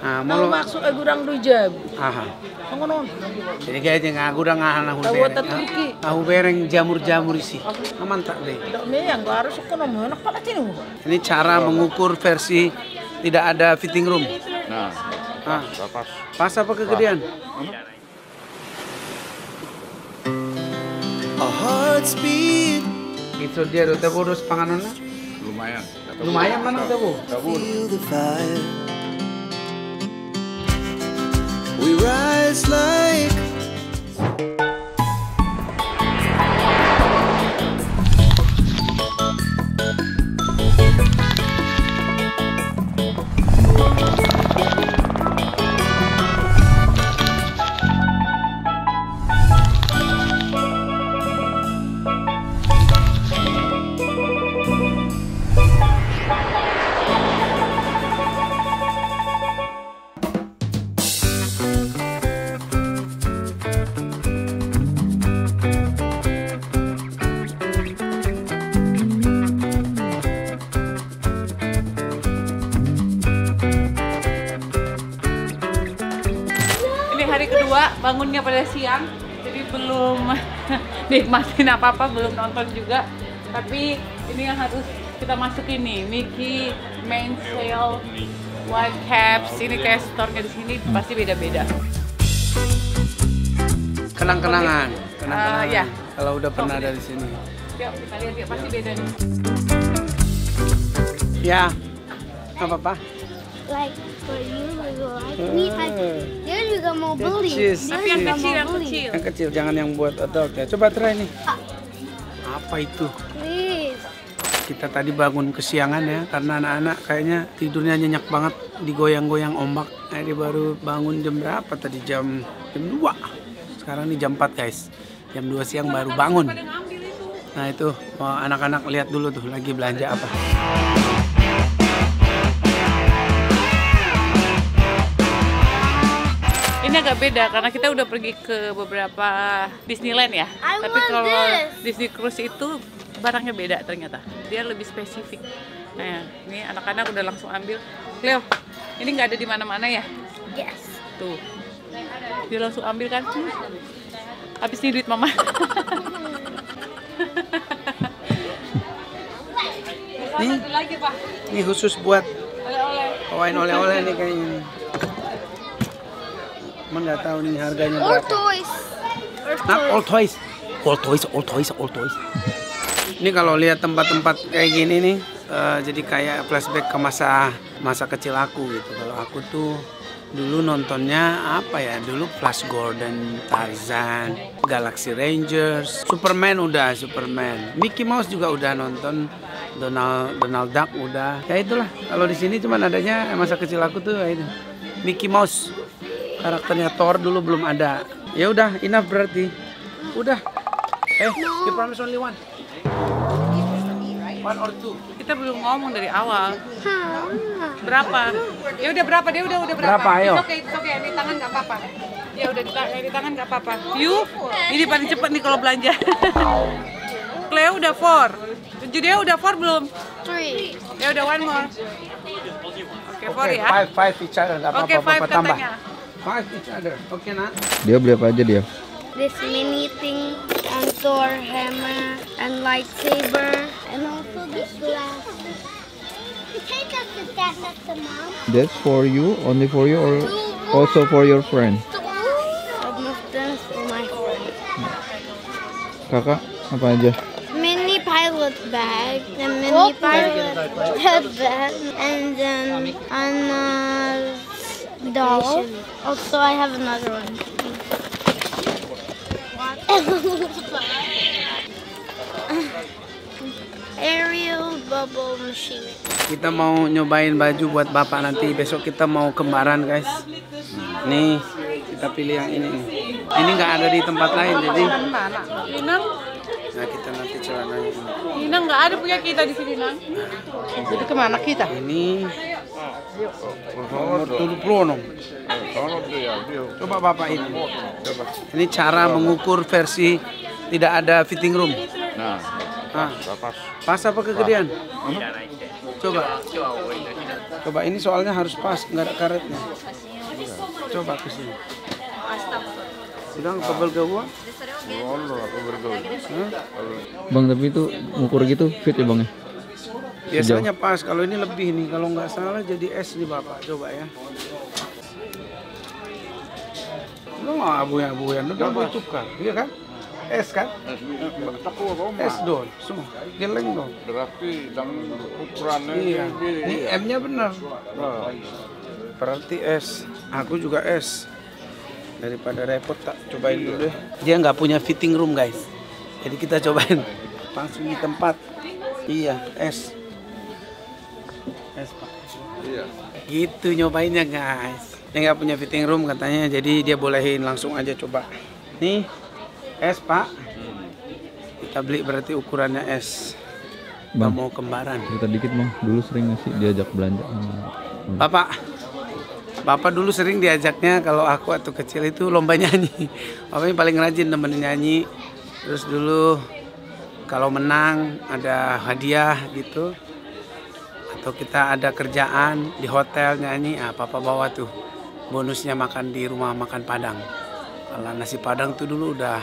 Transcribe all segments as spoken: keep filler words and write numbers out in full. Ah, mau maksud agurang dua jam. Aha. Ngono. Jadi kayak jeung agurang ngahanna bereng. Tahu bereng jamur-jamur isi. Aman tak deh. Ini cara mengukur versi tidak ada fitting room. Nah. Ah, pas. Pas apa kegedean? A heart speed. Itu dia udah boros panganannya. Lumayan. Lumayan mana udah bu? We rise like hari kedua, bangunnya pada siang, jadi belum nikmatin apa-apa, belum nonton juga. Tapi ini yang harus kita masuk ini, Mickey main sale white caps. Ini kayak store-nya di sini pasti beda-beda. Kenang-kenangan, kenang-kenangan. Uh, ya. Kalau udah pernah ada di sini. Yuk, kita lihat ya, pasti beda nih. Ya, nggak apa-apa. Like for you, we go like me. Dia juga mau beli. Tapi yang kecil, yang kecil. Yang kecil, jangan yang buat adult ya. Coba try nih. Apa itu? Please. Kita tadi bangun kesiangan ya, karena anak-anak kayaknya tidurnya nyenyak banget, digoyang-goyang ombak. Nah, dia baru bangun jam berapa tadi? Jam jam dua. Sekarang nih jam empat guys. Jam dua siang baru bangun. Nah itu, anak-anak lihat dulu tuh lagi belanja apa. Ini agak beda karena kita udah pergi ke beberapa Disneyland ya. I Tapi kalau this. Disney Cruise itu barangnya beda ternyata. Dia lebih spesifik. Nah, ini anak-anak udah langsung ambil. Leo, ini nggak ada di mana-mana ya? Yes. Tuh, dia langsung ambil kan? Habis nih duit mama. Ini, ini khusus buat oleh-oleh. Oleh-oleh nih kayaknya. Cuman nggak tahu nih harganya berapa. All toys. Not all toys. All toys, all toys, all toys. Ini kalau lihat tempat-tempat kayak gini nih, uh, jadi kayak flashback ke masa masa kecil aku gitu. Kalau aku tuh dulu nontonnya apa ya? Dulu Flash Gordon, Tarzan, Galaxy Rangers, Superman udah, Superman. Mickey Mouse juga udah nonton. Donald Donald Duck udah. Ya itulah. Kalau di sini cuman adanya masa kecil aku tuh itu. Mickey Mouse. Karakternya Thor dulu belum ada. Ya udah, enough berarti. Udah. Eh, you promise only one. One or two. Kita belum ngomong dari awal. Berapa? Ya udah berapa? Dia udah udah berapa? Berapa? Ayo. It's okay, it's okay. Di tangan nggak apa-apa. Ya udah di, di tangan nggak apa-apa. You, ini paling cepet nih kalau belanja. Cleo udah four. Judea udah four belum? Three. Ya udah one more. Oke okay, four okay, ya. Five five bicara nggak apa-apa. Oke okay, five tambah. Katanya. Five each other. Oke, okay, nak. Dia beli apa aja dia? This mini thing, and Thor hammer, and lightsaber, and also this glass. You take out the glass at the mouth. That's for you, only for you, or also for your friend? Some of them for my friend. Kakak, apa aja? Mini pilot bag, the mini pilot bag, and then Anna. Doll. Also, I have another one. Aerial bubble machine. Kita mau nyobain baju buat bapak nanti. Besok kita mau kembaran, guys. Nih, kita pilih yang ini. Ini nggak ada di tempat lain, jadi. Inang. Nah, kita nanti celana ini. Inang nggak ada punya kita di sini, Nang. Jadi kemana kita? Ini. Coba bapak ini. Coba. Ini cara mengukur versi tidak ada fitting room. Nah, pas. Pas apa kegedean? Coba. Coba ini soalnya harus pas, nggak ada karetnya. Coba ke sini. Sedang kabel gawa? Bang, tapi itu ngukur gitu fit ya Bang? Biasanya pas, kalau ini lebih nih, kalau nggak salah jadi S nih Bapak, coba ya. Lu mau abu-abuan, lu udah bucukkan, iya kan? Es kan? Es dong, semua geleng dong. Berarti dalam ukurannya ini M-nya benar. Berarti es, aku juga es. Daripada repot tak cobain dulu deh. Dia nggak punya fitting room guys, jadi kita cobain langsung di tempat. Iya, es. Es Pak. Iya. Gitu nyobainnya guys. Dia nggak punya fitting room katanya, jadi dia bolehin langsung aja coba. Nih. Es Pak, kita beli berarti ukurannya es. Bang, gak mau kembaran. Cerita dikit Bang, dulu sering ngasih diajak belanja. Hmm. Bapak, Bapak dulu sering diajaknya kalau aku waktu kecil itu lomba nyanyi. Bapaknya paling rajin nemenin nyanyi. Terus dulu kalau menang ada hadiah gitu. Atau kita ada kerjaan di hotel nyanyi, ah Papa bawa tuh. Bonusnya makan di rumah makan Padang. Kalau nasi Padang tuh dulu udah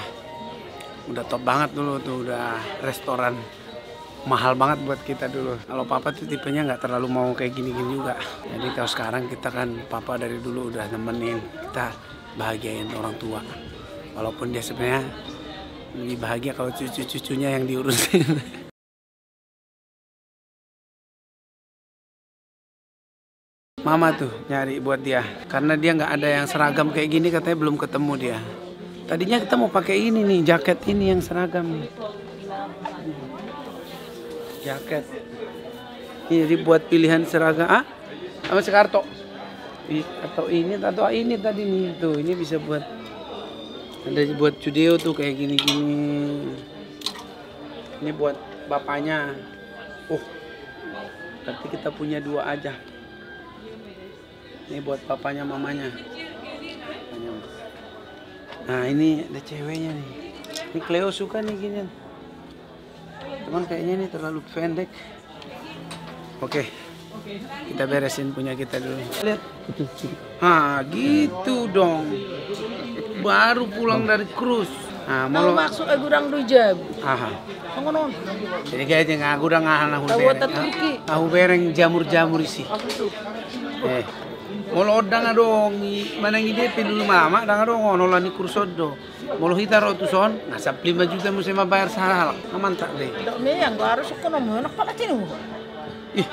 udah top banget dulu tuh, udah restoran mahal banget buat kita dulu. Kalau Papa tuh tipenya nggak terlalu mau kayak gini-gini juga. Jadi kalau sekarang kita kan Papa dari dulu udah nemenin kita bahagiain orang tua. Walaupun dia sebenarnya lebih bahagia kalau cucu-cucunya yang diurusin. Mama tuh nyari buat dia, karena dia nggak ada yang seragam kayak gini, katanya belum ketemu dia. Tadinya kita mau pakai ini nih, jaket ini yang seragam nih. Jaket. Ini dibuat pilihan seragam, ah? Sama si Karto. Atau ini, atau ini tadi nih, tuh ini bisa buat. Ada buat Cudeo tuh kayak gini-gini. Ini buat bapaknya. Oh, berarti kita punya dua aja. Ini buat papanya, mamanya. Nah ini ada ceweknya nih. Ini Cleo suka nih gini. Cuman kayaknya ini terlalu pendek. Oke, kita beresin punya kita dulu. Lihat. Nah gitu dong. Baru pulang dari cruise. Nah, mau maksud agurang rujab. Aha. Ngono. Jadi guys yang agurang anak bereng. Tahu bereng jamur-jamur sih. Eh. Molo odang dong, mana ngide dulu mama, dang dong nolani kursod do. Molo hita rotuson, nasab lima juta musim bayar sahal, aman tak deh. Ini yang gua harus suka nomo, nak pala tinuhur. Ih,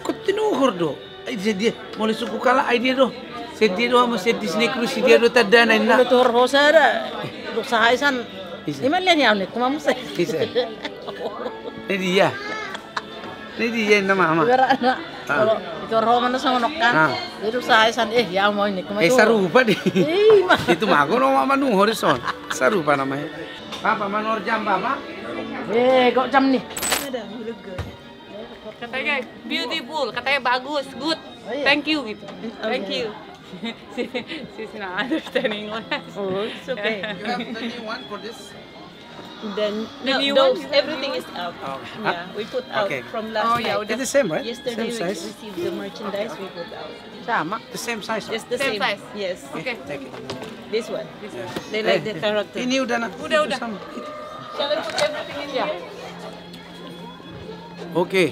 ikut tinuhur do. Jadi dia, molo suku kalah idea do. Sedih do, mau sedih Disney Cruise dia do terdana ini. Molo tuhur rosa ada, dok sahaisan. Ini mana yang awalnya, cuma musik. Ini dia, ini dia nama mama. Kalau itu orang mana sama nokkan, itu saya san eh ya mau ini kemana? Eh sarupa deh. Itu mah aku nama manu horizon, sarupa namanya. Papa manor jam papa? Eh kok jam nih? Katanya beautiful, katanya bagus, good, thank you gitu, thank you. Si si senang understanding English. Oh it's okay. You have the new one for this? Then the new one, everything is out. Yeah, we put out from last night. Oh yeah, the same right? Yesterday we received the merchandise. We put out. Sama, the same size. Yes, the same size. Yes. Okay. This one. They like the character. Ini udah nak. Udah udah. Shall I put everything in here? Okay.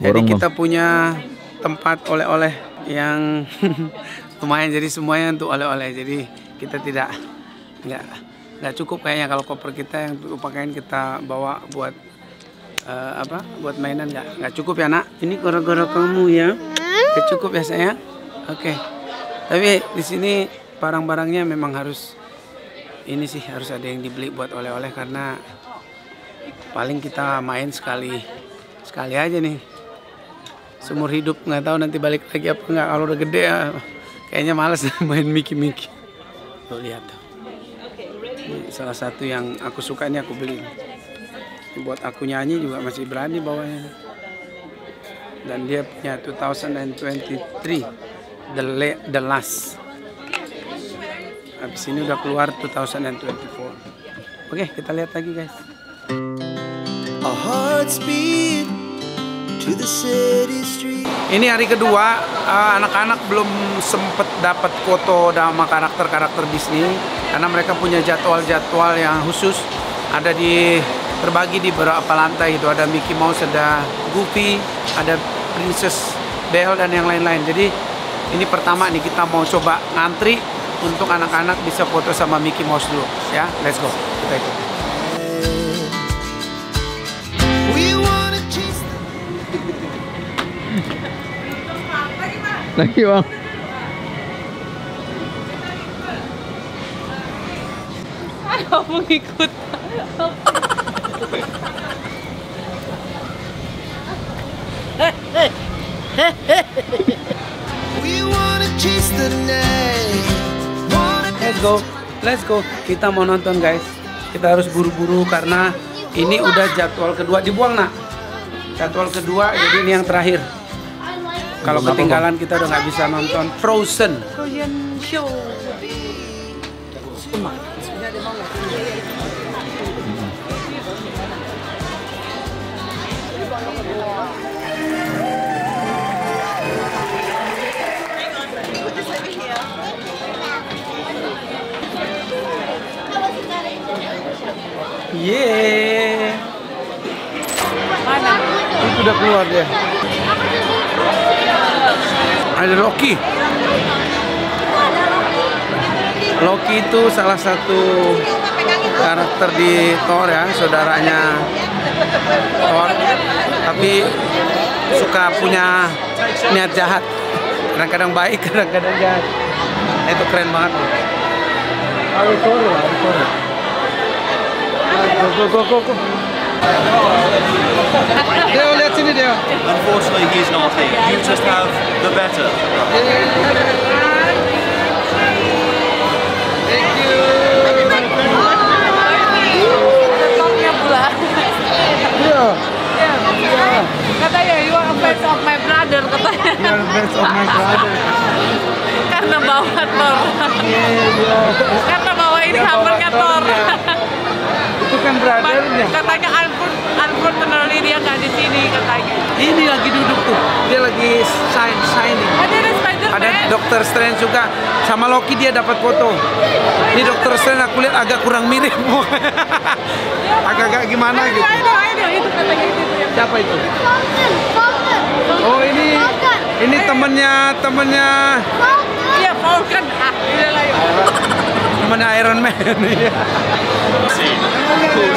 Jadi kita punya tempat oleh-oleh yang lumayan. Jadi semuanya untuk oleh-oleh. Jadi kita tidak tidak. Nggak cukup kayaknya kalau koper kita yang pakaian kita bawa buat uh, apa buat mainan nggak nggak cukup ya nak, ini gara-gara kamu ya nggak cukup ya sayang. Oke okay. Tapi di sini barang-barangnya memang harus ini sih, harus ada yang dibeli buat oleh-oleh karena paling kita main sekali sekali aja nih seumur hidup, nggak tahu nanti balik lagi apa nggak. Kalau udah gede ya, kayaknya males main Mickey-Mickey. Lo lihat tuh. Salah satu yang aku suka ini aku beli. Buat aku nyanyi juga masih berani bawanya. Dan dia punya dua ribu dua puluh tiga the, the last. Habis ini udah keluar dua ribu dua puluh empat. Oke, kita lihat lagi guys. A heart speed to the city street. Ini hari kedua, anak-anak belum sempet dapat foto sama karakter-karakter Disney karena mereka punya jadwal-jadwal yang khusus, ada di terbagi di beberapa lantai. Itu ada Mickey Mouse, ada Goofy, ada Princess Belle dan yang lain-lain. Jadi ini pertama nih kita mau coba ngantri untuk anak-anak bisa foto sama Mickey Mouse dulu ya. Let's go, kita ikut. Lagi bang. Aduh, mengikut. Let's go, let's go. Kita mau nonton guys. Kita harus buru-buru karena ini udah jadwal kedua. Dibuang nak. Jadwal kedua, jadi ini yang terakhir. Kalau ketinggalan kita udah nggak bisa nonton Frozen. Frozen show. Yeay. Mana? Itu udah keluar dia. Ada Loki. Loki itu salah satu karakter di Thor ya, saudaranya Thor. Tapi suka punya niat jahat. Kadang-kadang baik, kadang-kadang jahat. Itu keren banget. Ayo Thor, ayo Thor. Go, go, go, go. Deo, lihat sini Deo. Unfortunately, he's not here. You just have the better. Thank you. Laptopnya pula. Iya. Iya. Katanya, you are a best of my brother. Katanya. You are a best of my brother. Karena bawa Thor. Karena bawa ini hampernya Thor. Itu kan brothernya. Katanya Alfred, Alfred menerli dia nggak di sini katanya. Ini lagi duduk tuh, dia lagi sign signing. Ada Spiderman. Ada Doctor Strange juga, sama Loki dia dapat foto. Ini Doctor Strange aku lihat agak kurang mirip, agak-agak gimana gitu. Ada ada itu katanya itu. Siapa itu? Oh ini ini temennya temennya. Iya Falcon. Temennya Iron Man. Who's here? You know,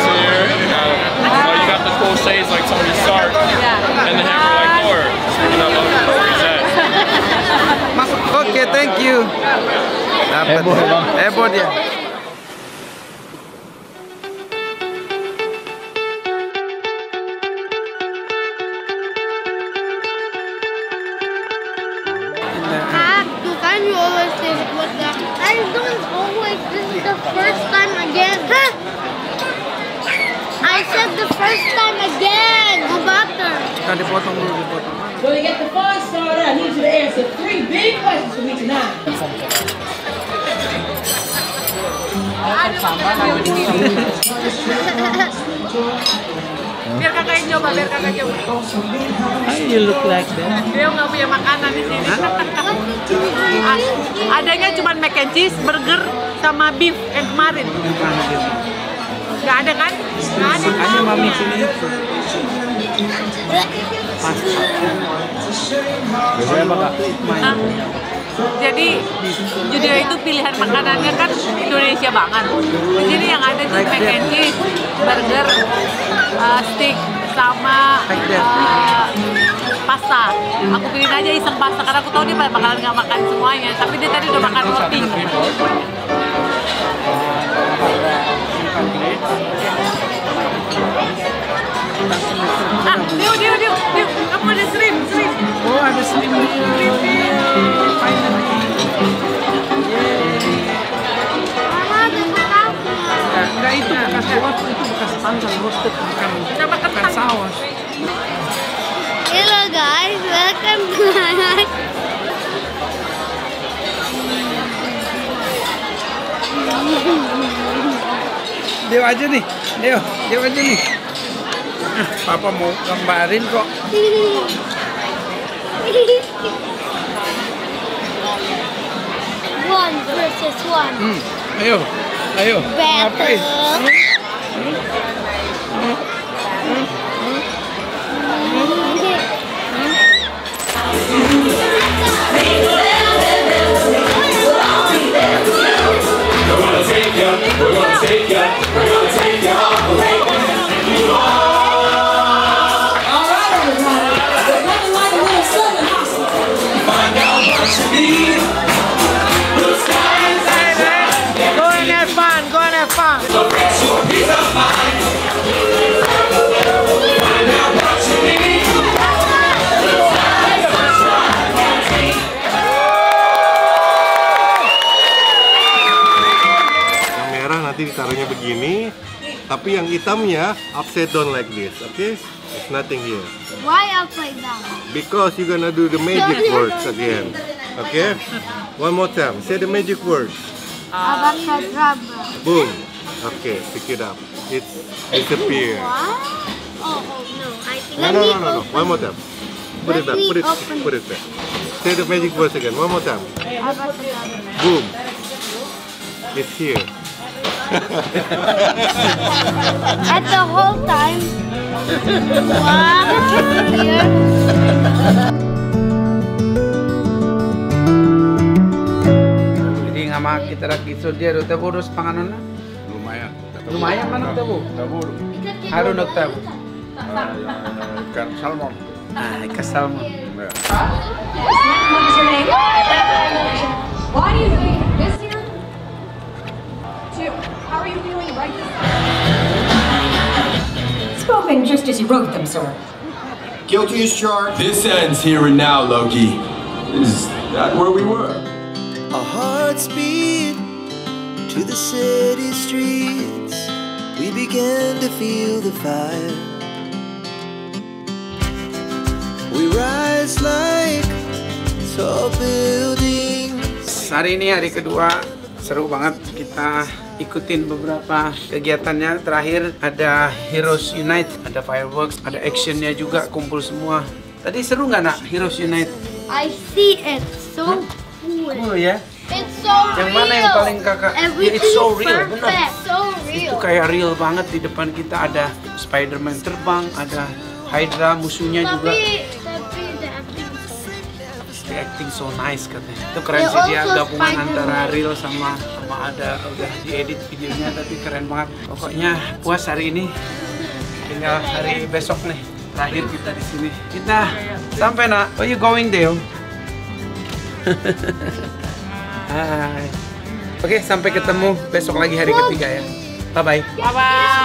well, you got the cool shades like Tony Stark, and the hammer like Thor. You know, love it for reasons. Okay, thank you. Dapat. Heboh dia. Dipotong dulu, dipotong. So to get the fun started, I need you to answer three big questions for me tonight. Biar kakak yang coba, biar kakak coba. How do you look like that? Dia nggak punya makanan di sini. Adanya cuma mac and cheese, burger, sama beef yang kemarin. Nggak ada kan? Nggak ada. Makanya mami sini. Nah, jadi judul itu pilihan makanannya kan Indonesia banget. Di sini yang ada tuh mac and cheese, burger, uh, steak, sama uh, pasta. Aku pilih aja iseng pasta karena aku tahu dia bakalan nggak makan semuanya. Tapi dia tadi udah makan roti. Ah, Dio, Dio, Dio, Dio, kamu ada serim, serim. Oh, ada serim. Serim, Dio. Mama, ada ketapnya. Enggak, itu bekas buat, itu bekas panjang, roasted, bukan saus. Hello guys, welcome back. Dio aja nih, Dio, Dio aja nih. Papa mau gambarin kok. One versus one. Hmm. Ayo, ayo. Ngapain? Hmm? Hmm? Hmm? Hmm? Nanti ditaruhnya begini, tapi yang hitamnya upside down like this, okay? It's nothing here. Why upside down? Because you're gonna do the magic words again, okay? One more time, say the magic words. Abacadabra. Boom. Okay, pick it up. It's disappear. Oh, oh no, I think. No, no, no, no, no. One more time. Put it back. Put it. Put it back. Say the magic words again. One more time. Boom. It's here. At the whole time. Jadi sama kita lagi surjaya udah boros panganan lumayan. Lumayan mana udah bu? Udah boros. Harun udah bu. Ikan salmon. Ah ikan salmon. Spoken just as you wrote them, sir. Guilty as charged. This ends here and now, Loki. Is that where we were? A heart's beat to the city streets. We began to feel the fire. We rise like tall buildings. Hari ini hari kedua, seru banget kita. Ikutin beberapa kegiatannya. Terakhir ada Heroes Unite, ada fireworks, ada actionnya juga, kumpul semua. Tadi seru nggak nak Heroes Unite? I see it, so cool. Cool ya? It's so real. Yang mana yang paling kakak? Yeah, it's so real, benar. So real. Itu kayak real banget. Di depan kita ada Spider-Man terbang, ada Hydra musuhnya tapi, juga. Tapi the acting so nice. The acting so nice katanya. Itu keren sih dia gabungan antara real sama ada udah diedit videonya tapi keren banget. Pokoknya puas hari ini. Tinggal hari besok nih. Terakhir kita di sini. Kita sampai nak. Where you going Dale? Hai. Oke, sampai ketemu besok lagi hari ketiga ya. Bye bye. Bye bye.